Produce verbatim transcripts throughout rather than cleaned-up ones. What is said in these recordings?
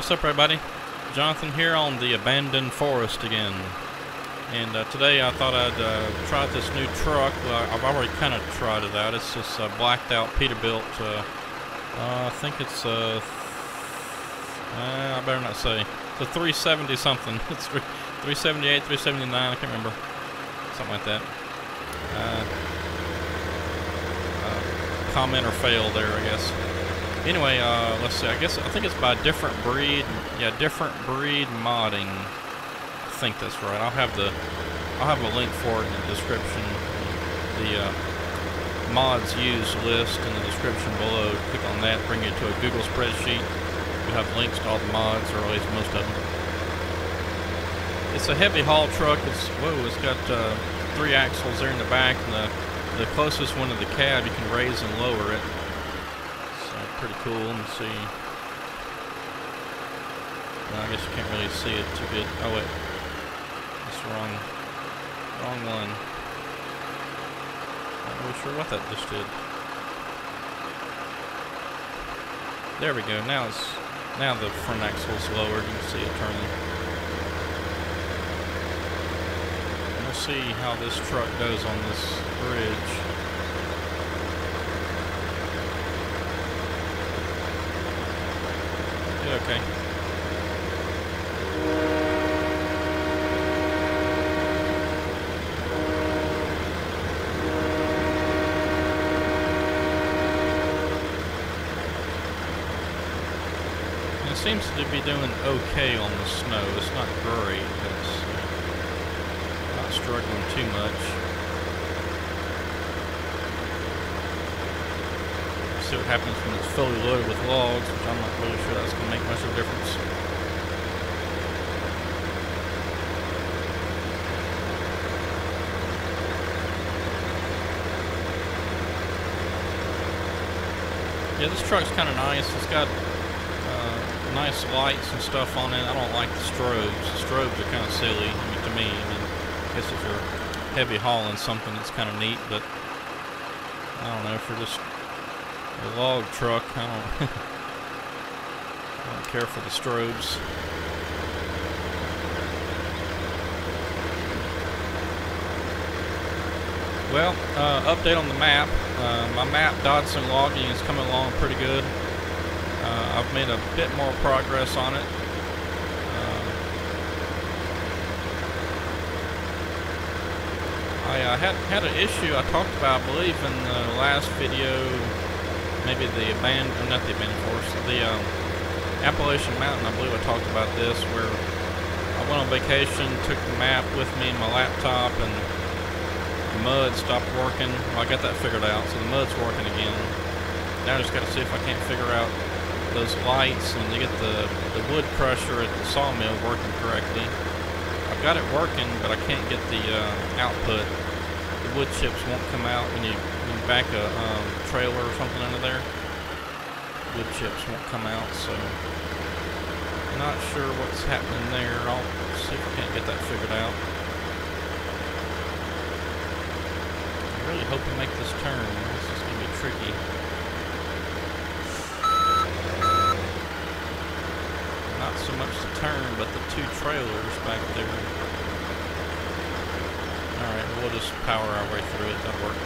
what's up everybody? Jonathan here on the abandoned forest again, and uh, today I thought I'd uh, try this new truck. Well, I've already kind of tried it out. It's this uh, blacked out Peterbilt, uh, uh, I think it's, uh, uh, I better not say, it's a three seventy something, it's three seventy-eight, three seventy-nine, I can't remember, something like that. Uh, uh, comment or fail there, I guess. Anyway, uh, let's see, I guess, I think it's by Different Breed, yeah, Different Breed Modding, I think that's right. I'll have the, I'll have a link for it in the description, the uh, mods used list in the description below. Click on that, bring you to a Google spreadsheet. You have links to all the mods, or at least most of them. It's a heavy haul truck. It's, whoa, it's got uh, three axles there in the back, and the, the closest one to the cab, you can raise and lower it. Pretty cool. Let me see. Well, I guess you can't really see it too good. Oh wait, that's the wrong, wrong one. Not really sure what that just did. There we go. Now it's, now the front axle's lowered. You can see it turning. And we'll see how this truck goes on this bridge. Okay. And it seems to be doing okay on the snow. It's not great, but it's not struggling too much. See what happens when it's fully loaded with logs, which I'm not really sure that's going to make much of a difference. Yeah, this truck's kind of nice. It's got uh, nice lights and stuff on it. I don't like the strobes. The strobes are kind of silly, I mean, to me. I mean, I guess if you're heavy hauling something, it's kind of neat, but I don't know, for just a log truck, I don't, I don't care for the strobes. Well, uh, update on the map. Uh, my map, Dotson Logging, is coming along pretty good. Uh, I've made a bit more progress on it. Uh, I uh, had, had an issue I talked about, I believe, in the last video. Maybe the abandoned, not the abandoned forest, the um, Appalachian Mountain, I believe I talked about this, where I went on vacation, took the map with me and my laptop, and the mud stopped working. Well, I got that figured out, so the mud's working again. Now I just got to see if I can't figure out those lights and to get the, the wood crusher at the sawmill working correctly. I've got it working, but I can't get the uh, output. The wood chips won't come out when you back a um, trailer or something under there. Wood chips won't come out, so not sure what's happening there. I'll see if I can't get that figured out. I really hope I make this turn. This is gonna be tricky. Not so much the turn, but the two trailers back there. All right, we'll just power our way through it. That'll work.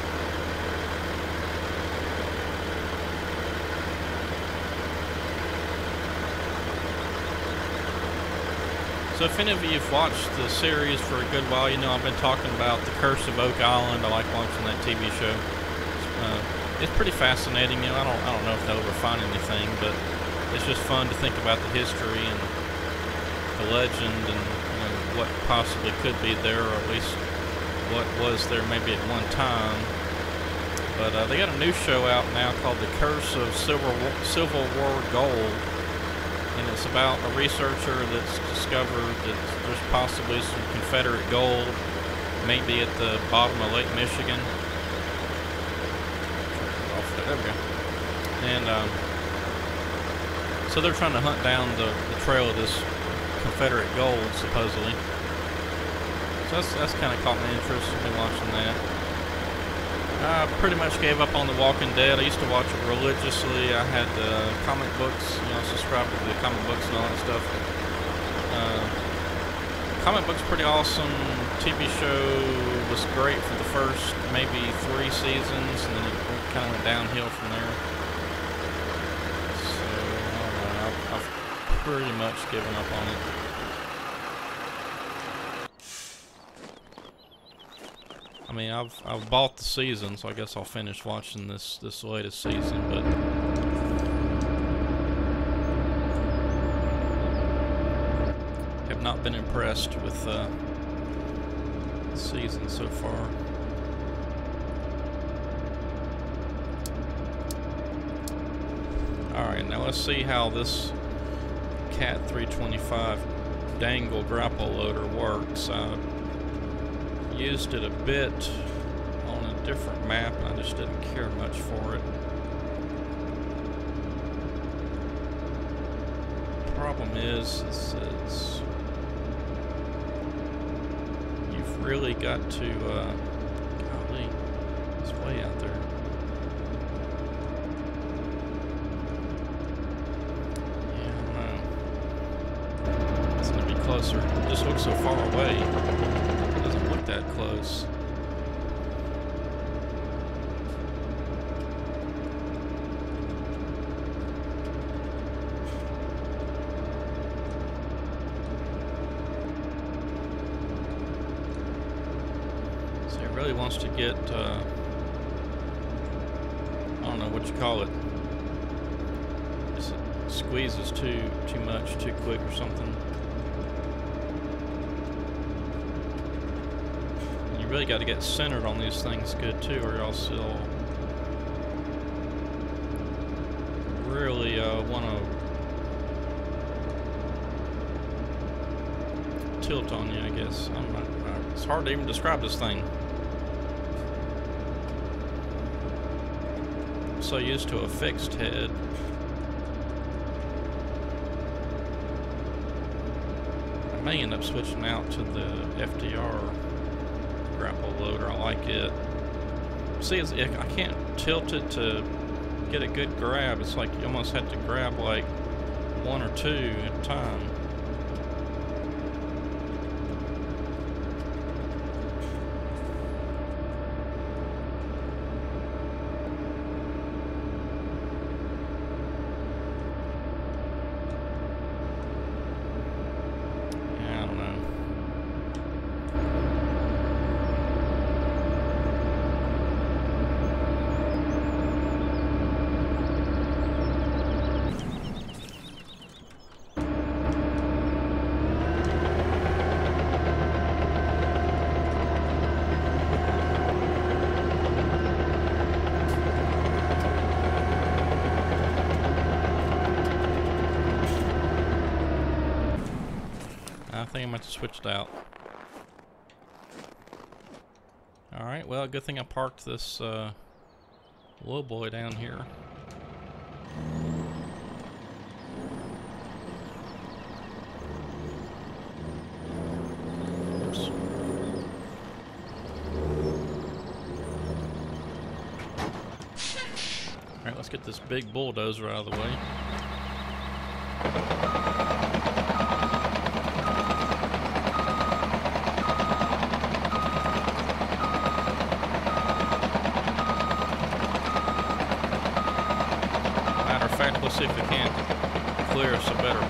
So if any of you have watched the series for a good while, you know I've been talking about the Curse of Oak Island. I like watching that T V show. Uh, it's pretty fascinating. You know, I don't, I don't know if they'll ever find anything, but it's just fun to think about the history and the legend and you know, what possibly could be there, or at least what was there maybe at one time. But uh, they got a new show out now called The Curse of Civil Civil War Gold. And it's about a researcher that's discovered that there's possibly some Confederate gold, maybe at the bottom of Lake Michigan. There we go. And um, so they're trying to hunt down the, the trail of this Confederate gold, supposedly. So that's, that's kind of caught my interest. I've been watching that. I I pretty much gave up on the Walking Dead. I used to watch it religiously. I had uh, comic books, you know, subscribed to the comic books and all that stuff. Uh, comic books pretty awesome. T V show was great for the first maybe three seasons, and then it kind of went downhill from there. So uh, I've pretty much given up on it. I mean, I've I've bought the season, so I guess I'll finish watching this this latest season. But have not been impressed with uh, the season so far. All right, now let's see how this Cat three twenty-five dangle grapple loader works. Uh, used it a bit on a different map, and I just didn't care much for it. Problem is, is it's, you've really got to, uh, golly, it's way out there. Yeah, I don't know. It's going to be closer. It just looks so far away. That close. So it really wants to get, uh, I don't know what you call it. It squeezes too, too much, too quick or something. Really got to get centered on these things good too, or else you'll really uh, want to tilt on you, I guess. I'm not, uh, it's hard to even describe this thing. I'm so used to a fixed head. I may end up switching out to the F D R grapple loader. I like it. See, it's, I can't tilt it to get a good grab. It's like you almost have to grab like one or two at a time. I think I might have switched out. Alright, well, good thing I parked this uh, low boy down here. Alright, let's get this big bulldozer out of the way. See if we can't clear us a better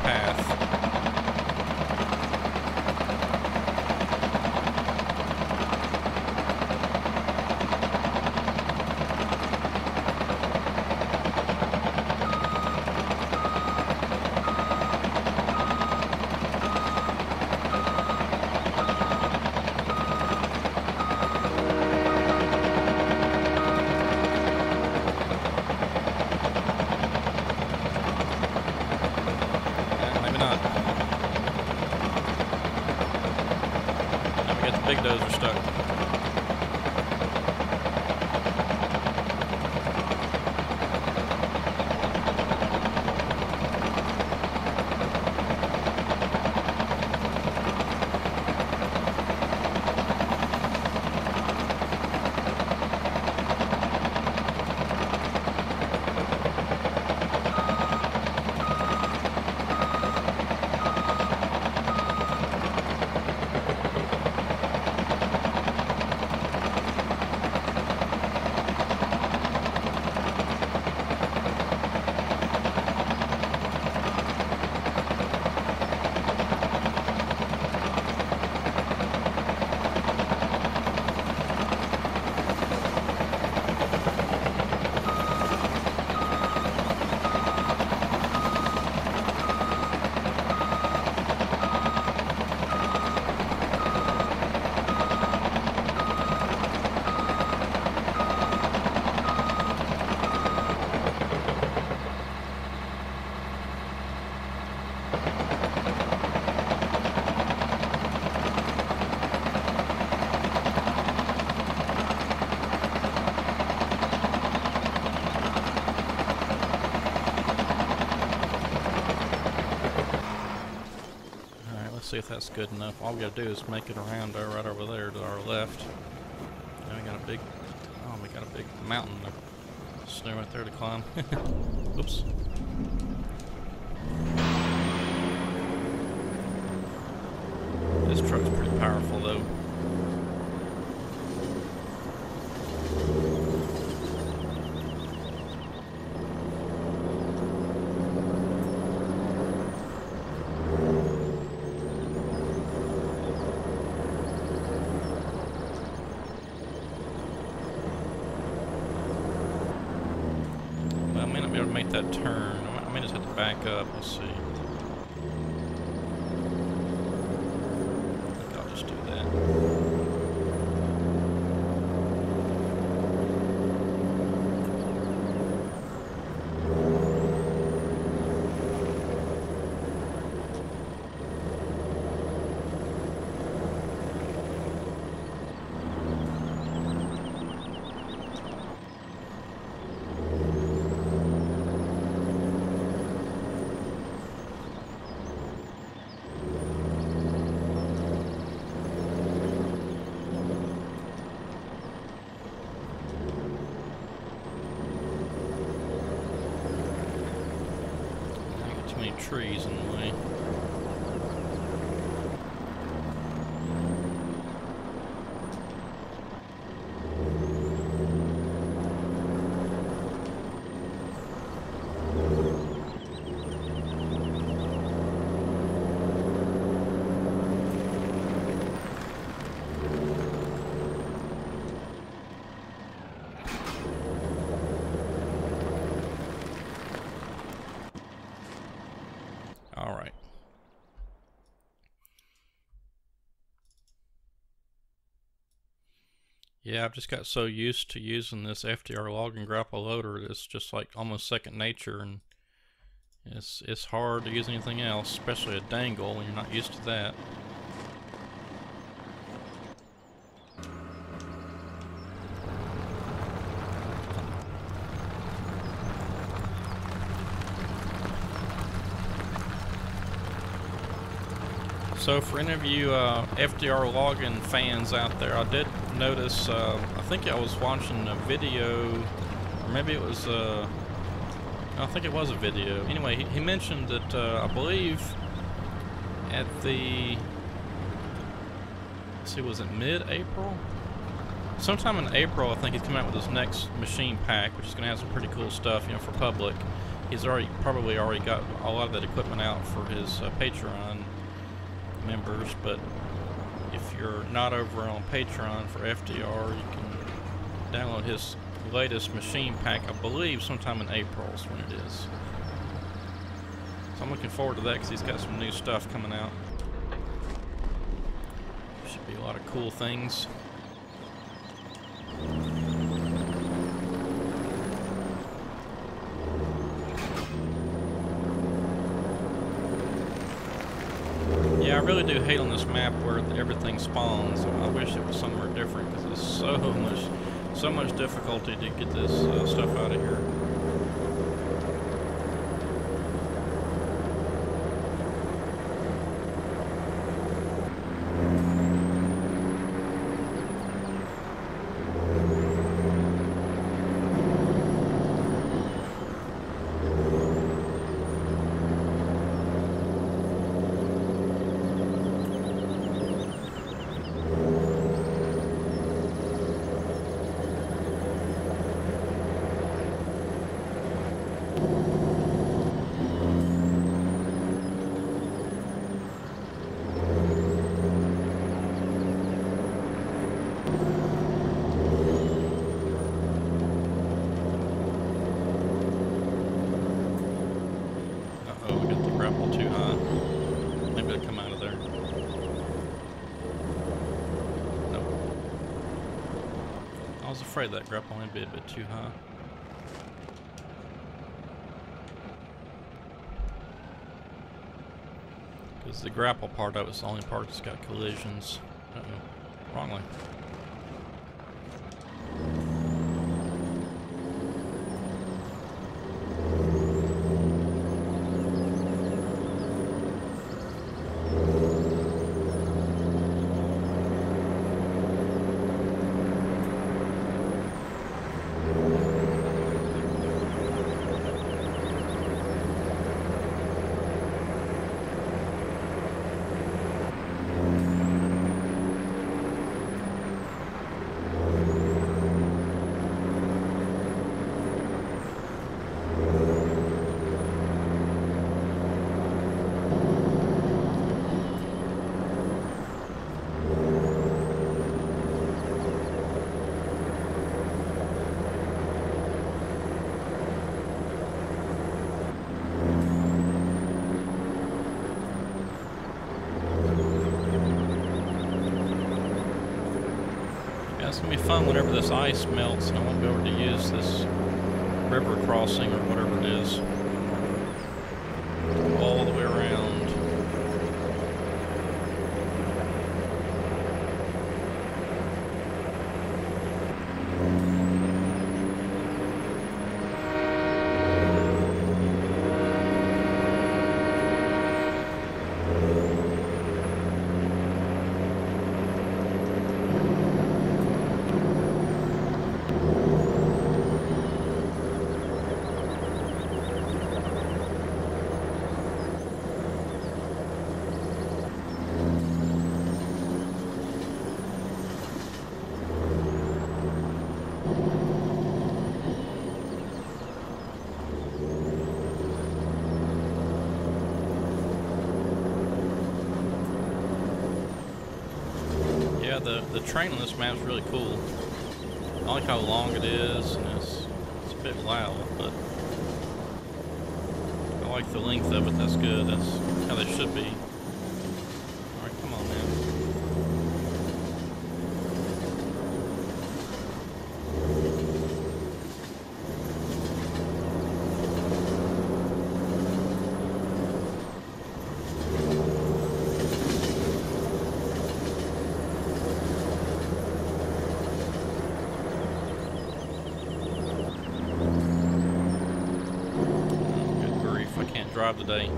see if that's good enough. All we gotta do is make it around uh, right over there to our left. Now we got a big, oh, we got a big mountain of snow right there to climb. Oops. This truck's pretty powerful though. That turn. I may just have to back up. Let's see. I think I'll just do that. Trees in the way. Yeah, I've just got so used to using this F D R Logging grapple loader. It's just like almost second nature, and it's it's hard to use anything else, especially a dangle when you're not used to that. So for any of you uh, F D R Logging fans out there, I did notice, uh, I think I was watching a video, or maybe it was, uh, I think it was a video. Anyway, he, he mentioned that, uh, I believe at the, let's see, was it mid-April? Sometime in April, I think he's coming out with his next machine pack, which is going to have some pretty cool stuff, you know, for public. He's already, probably already got a lot of that equipment out for his uh, Patreon members, but if you're not over on Patreon for F D R, you can download his latest machine pack, I believe sometime in April is when it is. So I'm looking forward to that because he's got some new stuff coming out. Should be a lot of cool things. Yeah, I really do hate on this map where everything spawns. I wish it was somewhere different because there's so much, so much difficulty to get this uh, stuff out of here. I was afraid that grapple might be a bit too high. Because the grapple part of it's the only part that's got collisions. Uh-oh. Wrong way. It's going to be fun whenever this ice melts and I won't be able to use this river crossing or whatever it is all the way around. The, the train on this map is really cool. I like how long it is, and it's, it's a bit loud, but I like the length of it. That's good. That's how they should be. Alright, come on, today.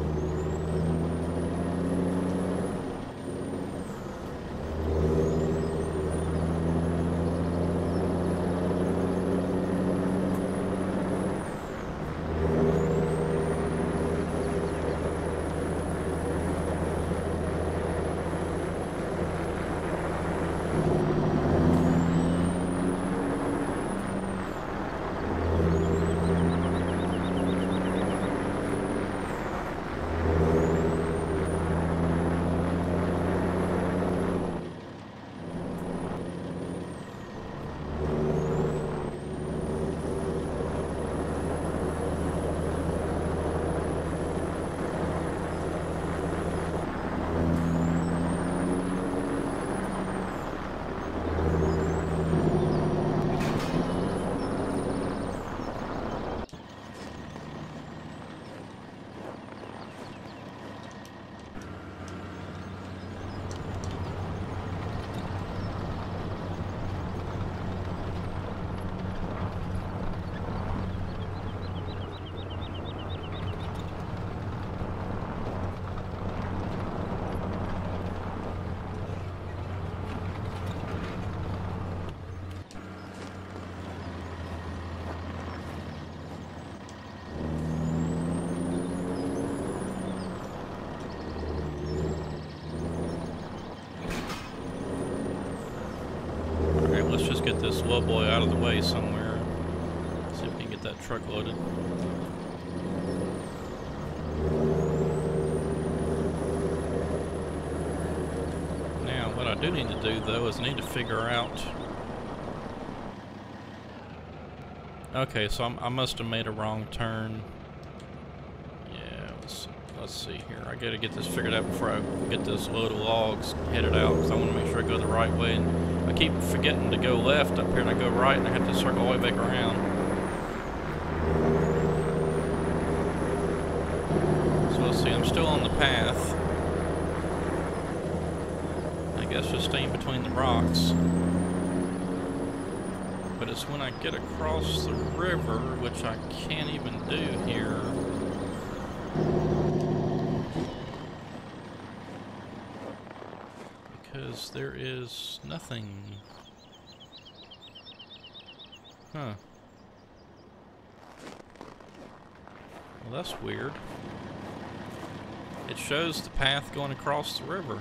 Get this low boy out of the way somewhere. See if we can get that truck loaded. Now, what I do need to do though is I need to figure out. Okay, so I'm, I must have made a wrong turn. Yeah, let's, let's see here. I gotta get this figured out before I get this load of logs headed out, because I want to make sure I go the right way. And I keep forgetting to go left up here, and I go right, and I have to circle all the way back around. So let's see, I'm still on the path. I guess just staying between the rocks. But it's when I get across the river, which I can't even do here. There is nothing. Huh. Well, that's weird. It shows the path going across the river.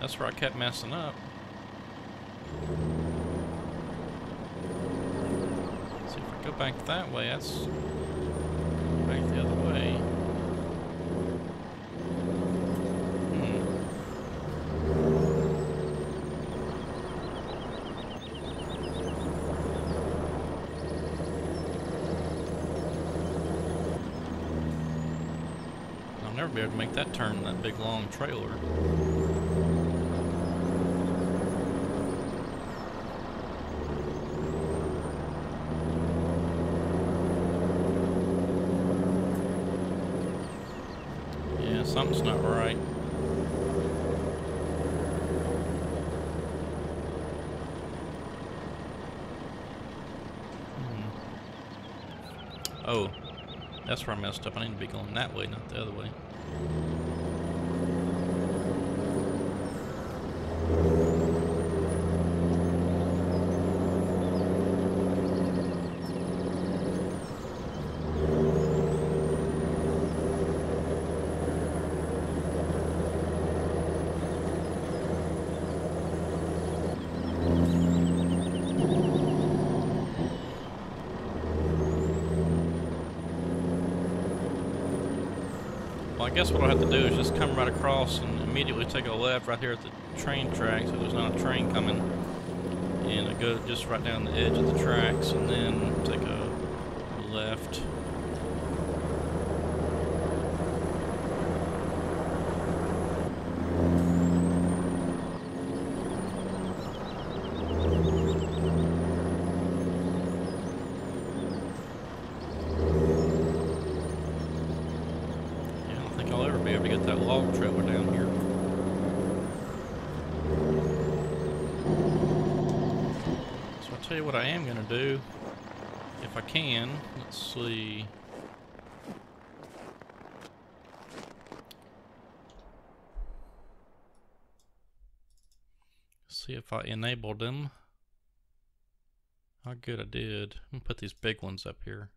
That's where I kept messing up. See, if I go back that way, that's back the other way. Be able to make that turn, that big long trailer. something's not right. Hmm. Oh, that's where I messed up. I need to be going that way, not the other way. I guess what I'll have to do is just come right across and immediately take a left right here at the train track, so there's not a train coming, and I go just right down the edge of the tracks and then take a left. What I am going to do, if I can, let's see. See if I enabled them. How good I did. I'm going to put these big ones up here.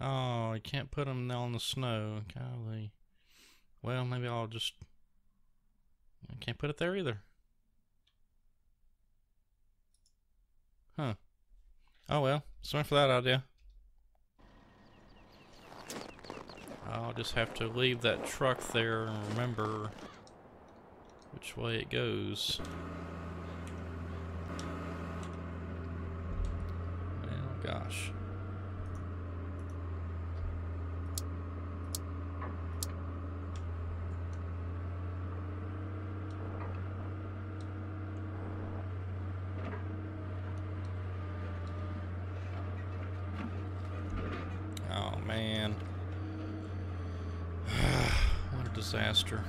Oh, I can't put them on the snow. Golly. Well, maybe I'll just... I can't put it there either. Huh. Oh well. Sorry for that idea. I'll just have to leave that truck there and remember which way it goes. Oh gosh. Disaster.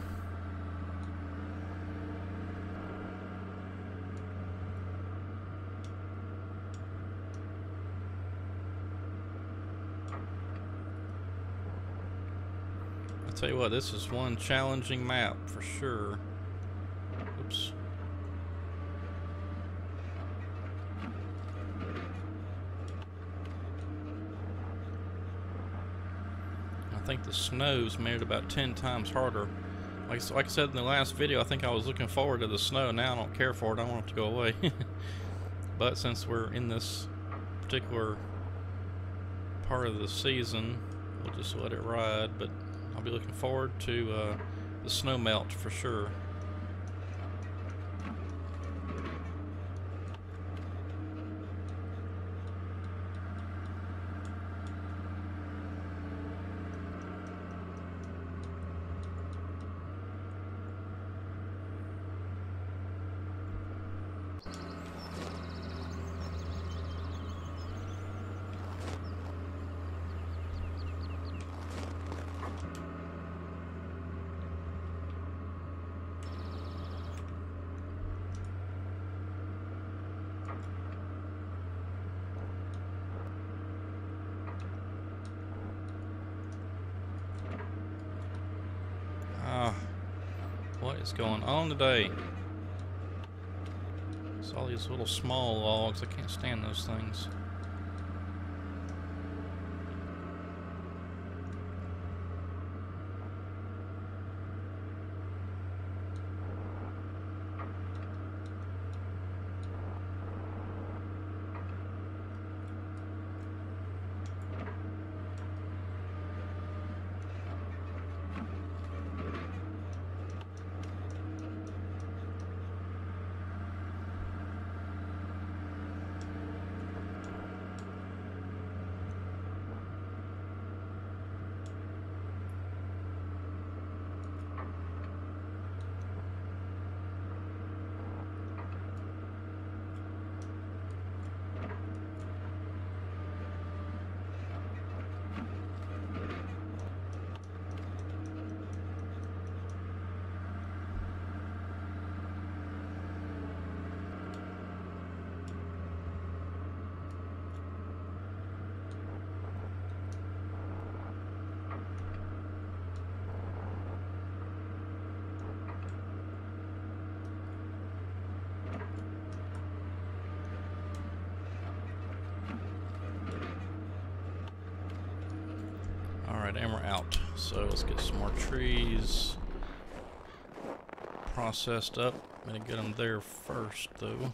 I'll tell you what, this is one challenging map for sure. Oops. I think the snow's made it about ten times harder. Like, like I said in the last video, I think I was looking forward to the snow. Now I don't care for it. I want it to go away. But since we're in this particular part of the season, we'll just let it ride. But I'll be looking forward to uh, the snow melt for sure. What's going on today? It's all these little small logs. I can't stand those things. Alright, and we're out. So let's get some more trees processed up. I'm gonna get them there first, though.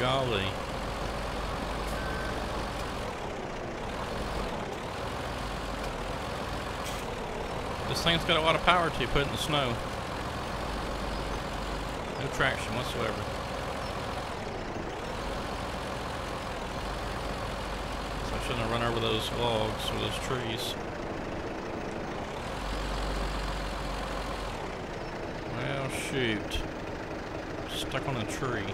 Golly. This thing's got a lot of power to put in the snow. No traction whatsoever. So I shouldn't have run over those logs or those trees. Well, shoot. Stuck on a tree.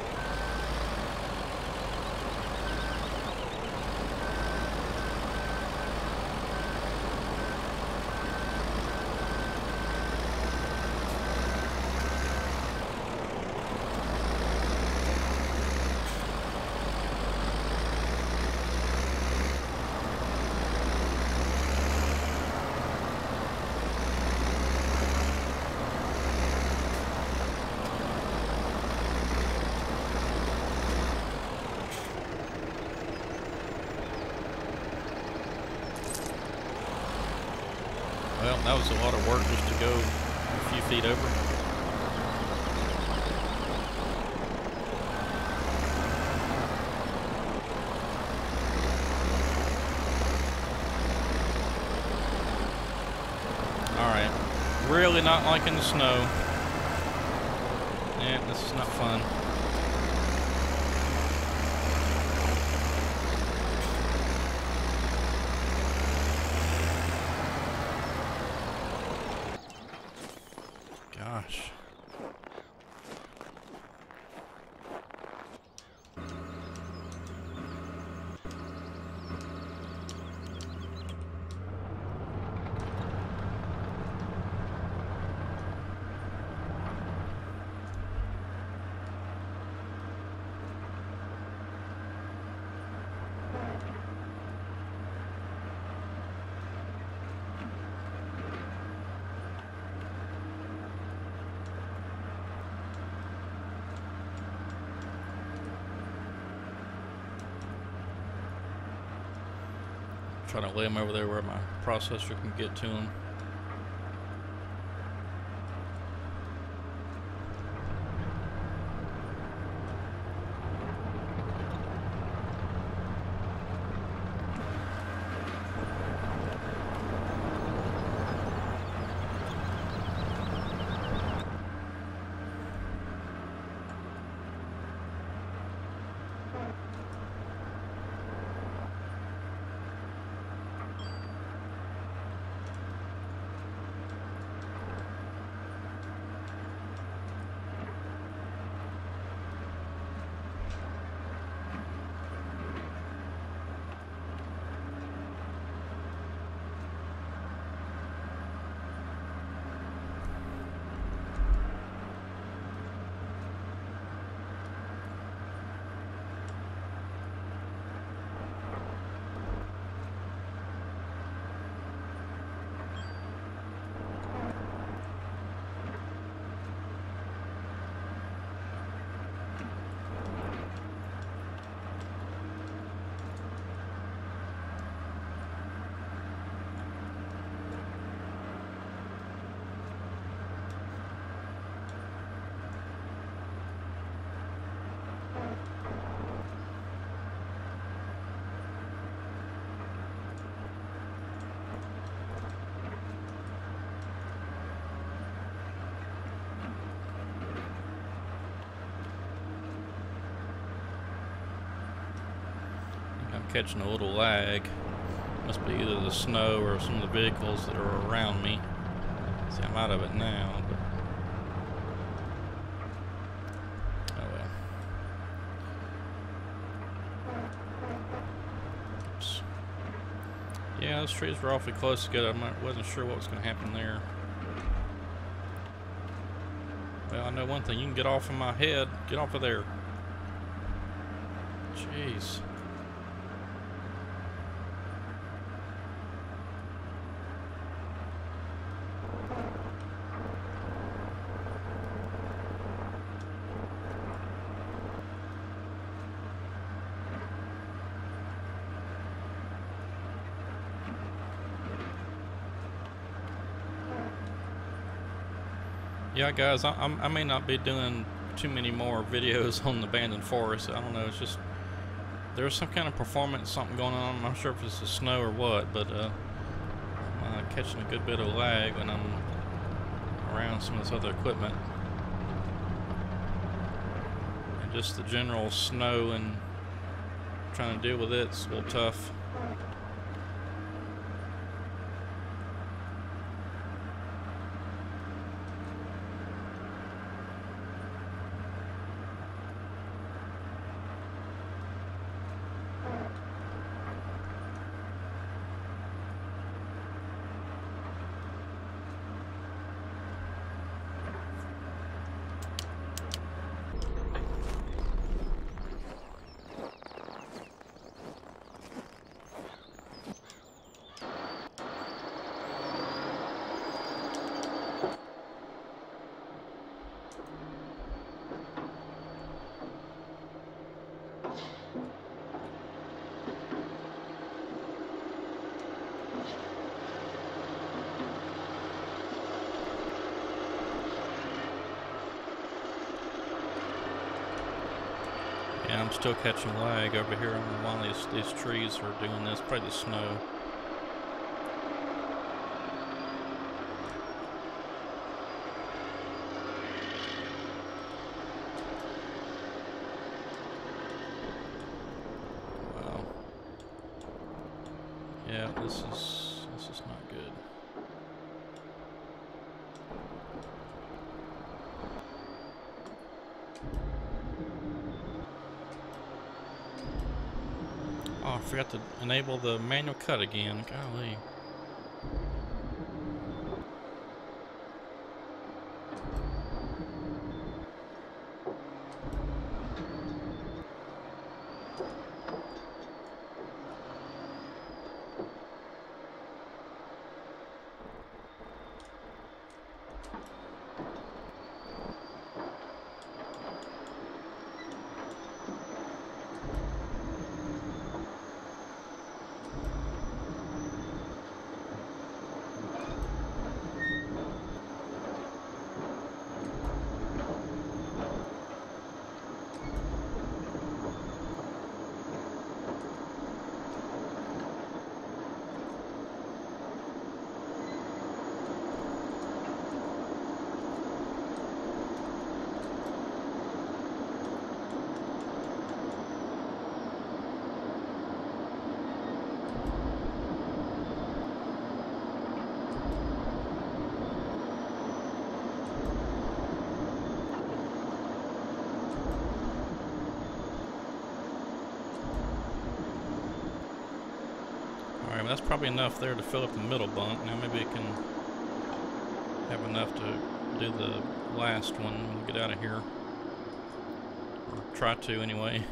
Well, that was a lot of work just to go a few feet over. Alright. Really not liking the snow. Yeah, this is not fun. Trying to lay them over there where my processor can get to them. catching a little lag. Must be either the snow or some of the vehicles that are around me. See, I'm out of it now, but oh well. Oops. Yeah, those trees were awfully close together. I wasn't sure what was going to happen there. Well, I know one thing. You can get off of my head. Get off of there. Jeez. Yeah, guys, I, I may not be doing too many more videos on the abandoned forest. I don't know. It's just there's some kind of performance, something going on. I'm not sure if it's the snow or what, but uh, I'm uh, catching a good bit of lag when I'm around some of this other equipment, and just the general snow and trying to deal with it's a little tough. Yeah, I'm still catching lag over here. I don't know why these, these trees are doing this. Probably the snow. Wow. Yeah, this is this is not good. Oh, I forgot to enable the manual cut again. Golly. Alright, that's probably enough there to fill up the middle bunk. Now maybe it can have enough to do the last one when we get out of here. Or try to anyway.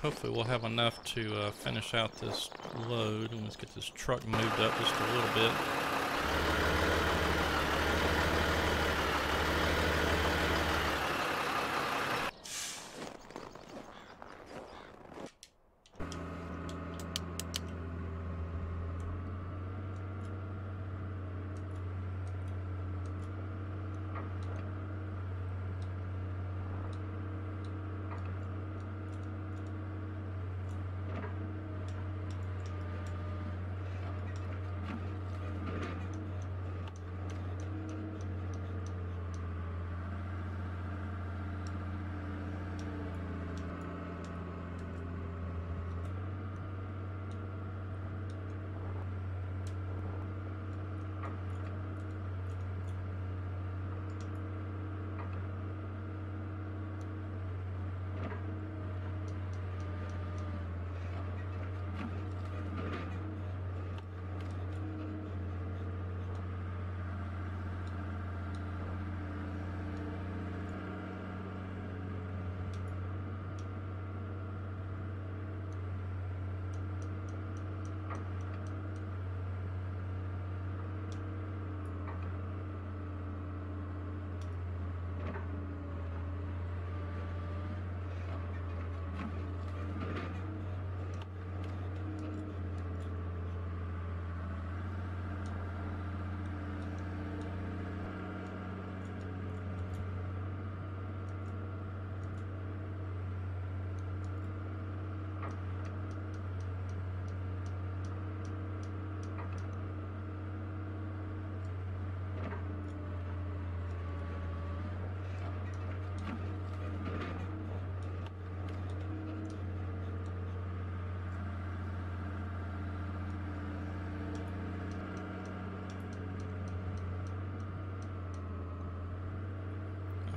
Hopefully we'll have enough to uh, finish out this load, and let's get this truck moved up just a little bit.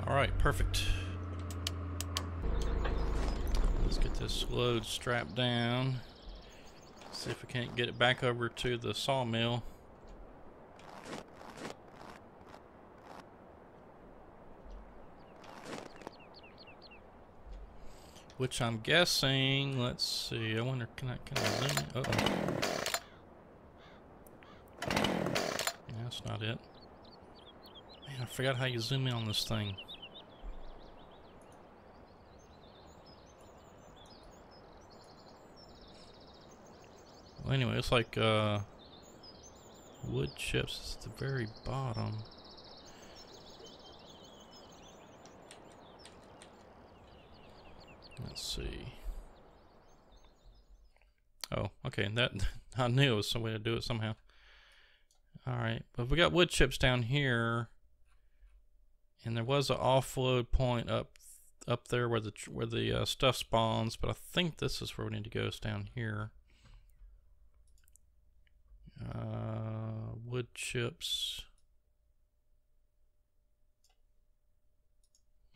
Alright, perfect. Let's get this load strapped down. See if we can't get it back over to the sawmill. Which I'm guessing, let's see, I wonder, can I, can I zoom in? Uh-oh. Yeah, that's not it. Man, I forgot how you zoom in on this thing. Well, anyway, it's like uh, wood chips. It's at the very bottom. Let's see. Oh, okay. That I knew it was some way to do it somehow. All right, but we got wood chips down here. And there was an offload point up up there where the where the uh, stuff spawns, but I think this is where we need to go. It's down here. Uh, wood chips.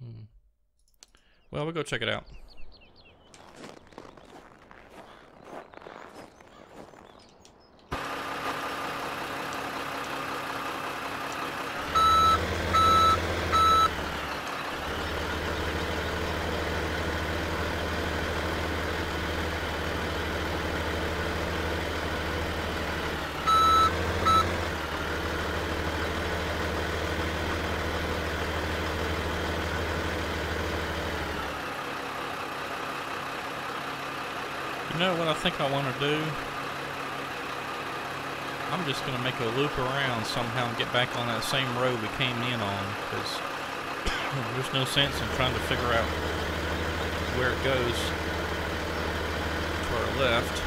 Hmm. Well, we'll go check it out. You know what I think I want to do? I'm just going to make a loop around somehow and get back on that same road we came in on, because there's no sense in trying to figure out where it goes to our left.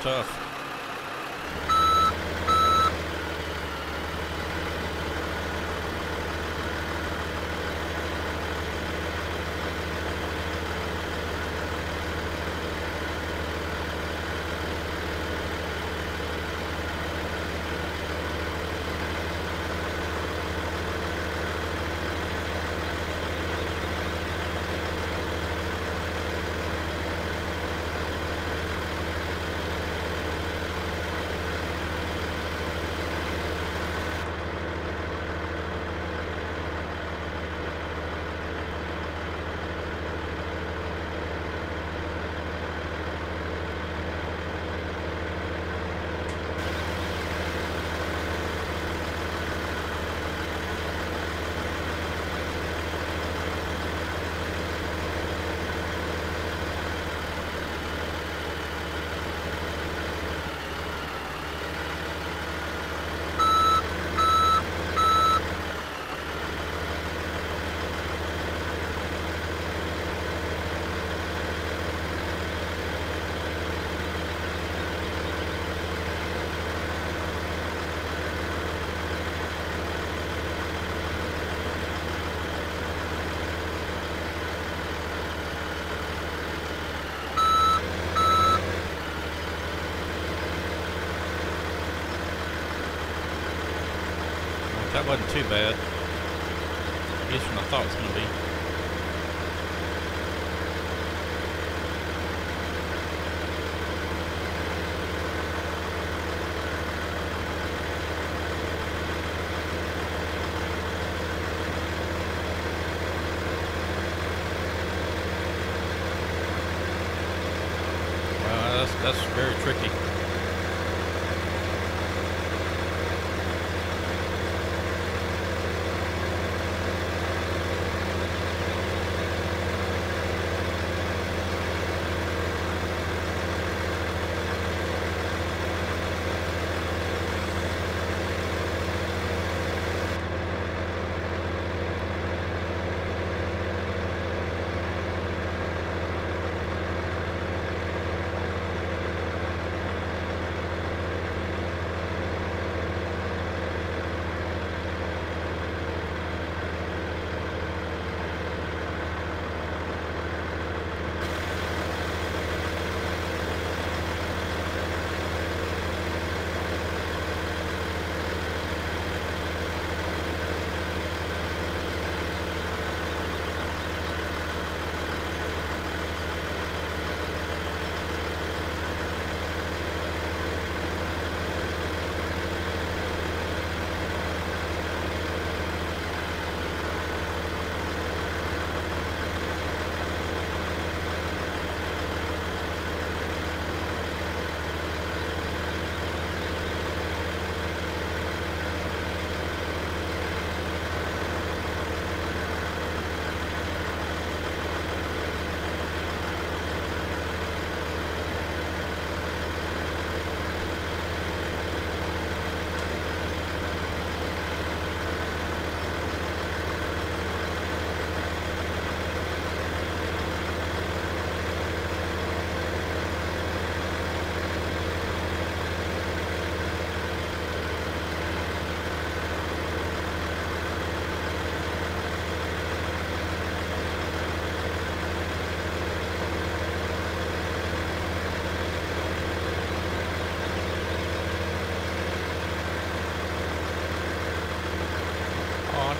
Tough. That wasn't too bad. At least when I thought it was going to be. Wow, that's, that's very tricky.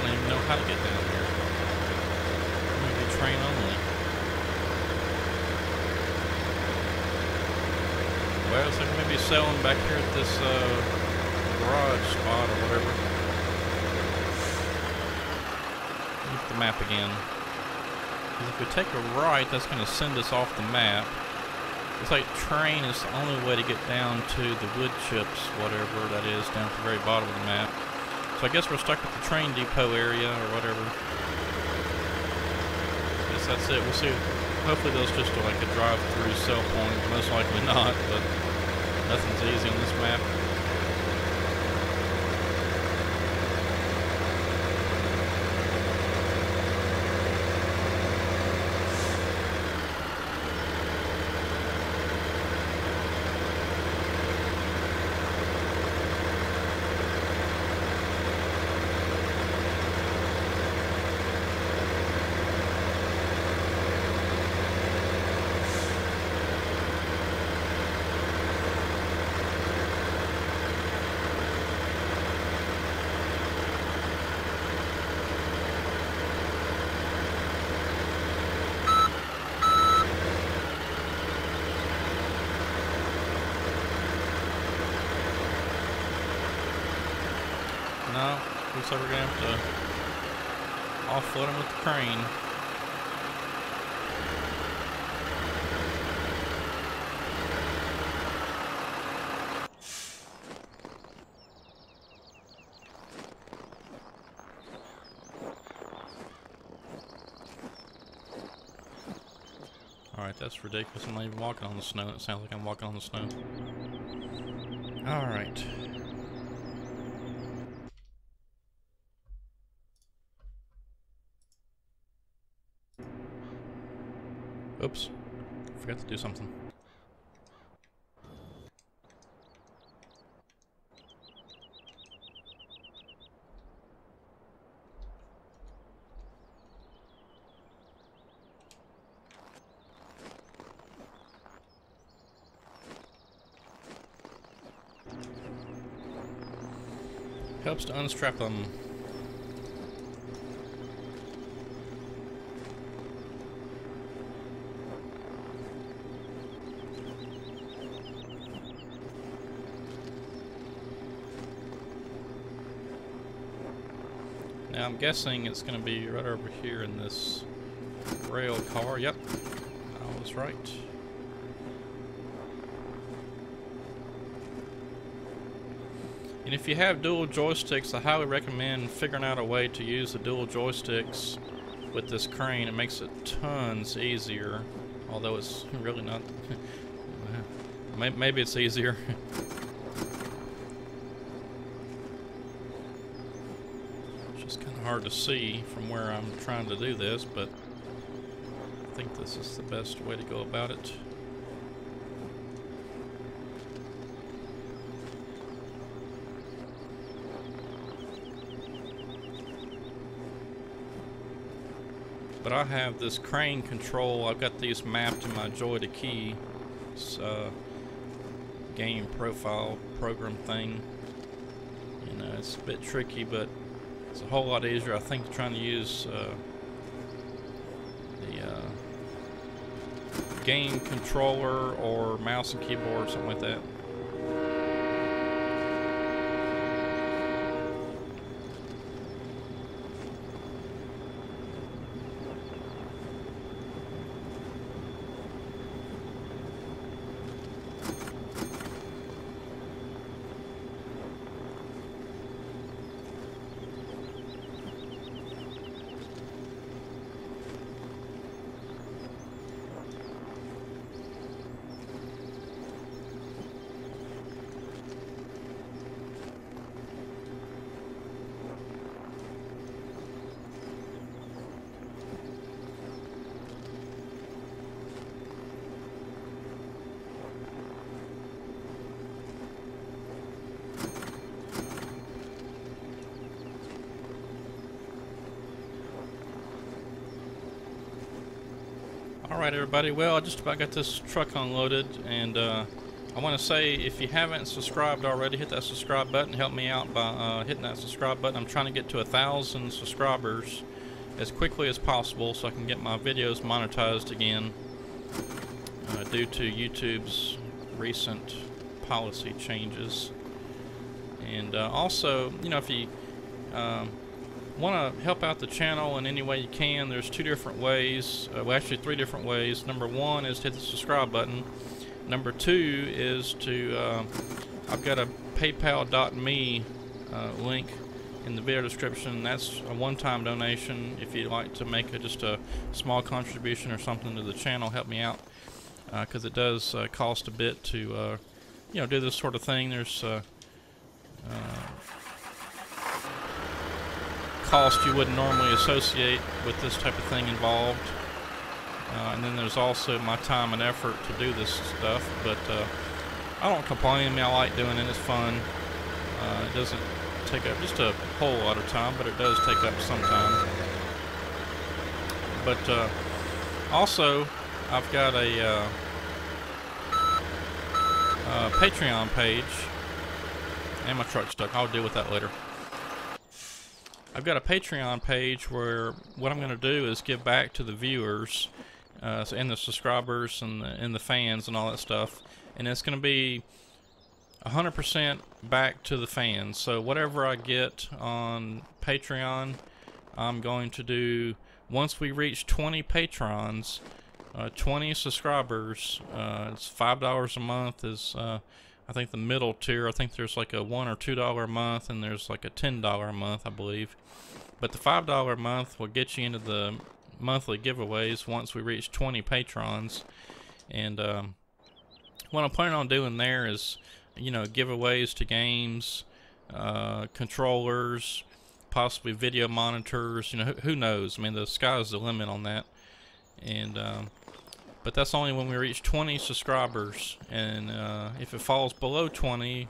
don't even know how to get down here. I'm going to be train only. Well, so they're maybe selling back here at this uh, garage spot or whatever. Look at the map again. Because if we take a right, that's going to send us off the map. It's like train is the only way to get down to the wood chips, whatever that is, down at the very bottom of the map. So I guess we're stuck at the train depot area or whatever. I guess that's it. We'll see. Hopefully those just are like a drive-through cell point. Most likely not, but nothing's easy on this map. So we're gonna have to offload them with the crane. All right, that's ridiculous. I'm not even walking on the snow. It sounds like I'm walking on the snow. All right. Oops, forgot to do something. Helps to unstrap them. I'm guessing it's going to be right over here in this rail car. Yep, I was right. And if you have dual joysticks, I highly recommend figuring out a way to use the dual joysticks with this crane. It makes it tons easier, although it's really not. Maybe it's easier. Hard to see from where I'm trying to do this, but I think this is the best way to go about it. But I have this crane control. I've got these mapped in my Joy to Key uh, game profile program thing. You know, it's a bit tricky, but it's a whole lot easier, I think, trying to use uh, the uh, game controller or mouse and keyboard or something like that. Alright everybody, well I just about got this truck unloaded and uh, I want to say, if you haven't subscribed already, hit that subscribe button. Help me out by uh, hitting that subscribe button. I'm trying to get to a thousand subscribers as quickly as possible so I can get my videos monetized again, uh, due to YouTube's recent policy changes. And uh, also, you know, if you uh, want to help out the channel in any way you can, there's two different ways, uh, well, actually three different ways. Number one is to hit the subscribe button. Number two is to, uh, I've got a PayPal dot me uh, link in the video description. That's a one-time donation. If you'd like to make a, just a small contribution or something to the channel, help me out, because uh, it does uh, cost a bit to, uh, you know, do this sort of thing. There's uh, uh, cost you wouldn't normally associate with this type of thing involved. Uh, and then there's also my time and effort to do this stuff, but uh, I don't complain. I mean, I like doing it. It's fun. Uh, it doesn't take up just a whole lot of time, but it does take up some time. But uh, also, I've got a, uh, a Patreon page. And my truck's stuck. I'll deal with that later. I've got a Patreon page where what I'm going to do is give back to the viewers. Uh, and the subscribers and the, and the fans and all that stuff, and it's going to be one hundred percent back to the fans. So whatever I get on Patreon, I'm going to do, once we reach twenty patrons, uh, twenty subscribers. Uh, it's five dollars a month is uh, I think the middle tier. I think there's like a one or two dollar a month, and there's like a ten dollar a month, I believe. But the five dollar a month will get you into the monthly giveaways once we reach twenty patrons. And um, what I'm planning on doing there is, you know, giveaways to games, uh, controllers, possibly video monitors. You know, who, who knows? I mean, the sky's the limit on that. And um, but that's only when we reach twenty subscribers. And uh, if it falls below twenty,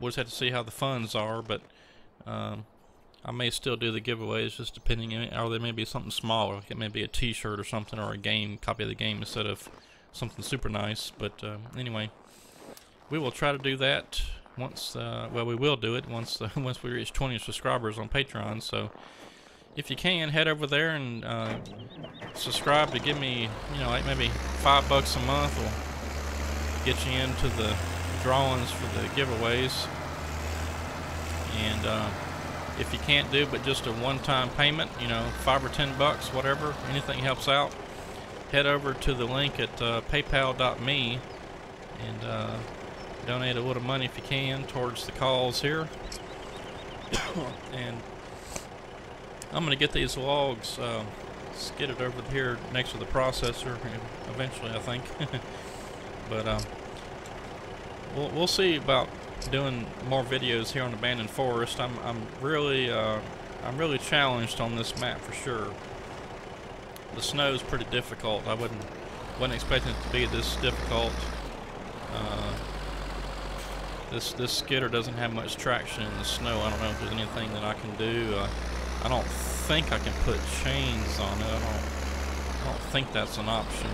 we'll just have to see how the funds are. But um, I may still do the giveaways, just depending on, or there may be something smaller, like it may be a t-shirt or something, or a game, copy of the game instead of something super nice. But uh, anyway, we will try to do that once, uh, well, we will do it once uh, once we reach twenty subscribers on Patreon. So if you can, head over there and uh, subscribe to give me, you know, like maybe five bucks a month will get you into the drawings for the giveaways. And uh, if you can't do but just a one-time payment, you know, five or ten bucks, whatever, anything helps out, head over to the link at uh, PayPal dot me and uh, donate a little money if you can towards the cause here. And I'm going to get these logs uh, skidded over here next to the processor eventually, I think. But um, we'll, we'll see about doing more videos here on Abandoned Forest. I'm, I'm really uh, I'm really challenged on this map for sure. The snow is pretty difficult. I wouldn't wasn't expecting it to be this difficult. Uh, this this skidder doesn't have much traction in the snow. I don't know if there's anything that I can do. Uh, I don't think I can put chains on it. I don't, I don't think that's an option.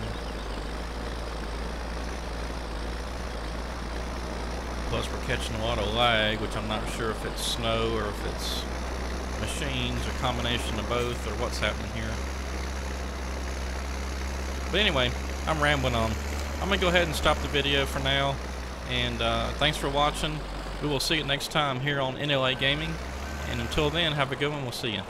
Plus we're catching a lot of lag, which I'm not sure if it's snow or if it's machines or combination of both or what's happening here. But anyway, I'm rambling on. I'm going to go ahead and stop the video for now. And uh, thanks for watching. We will see you next time here on N L A Gaming. And until then, have a good one. We'll see you.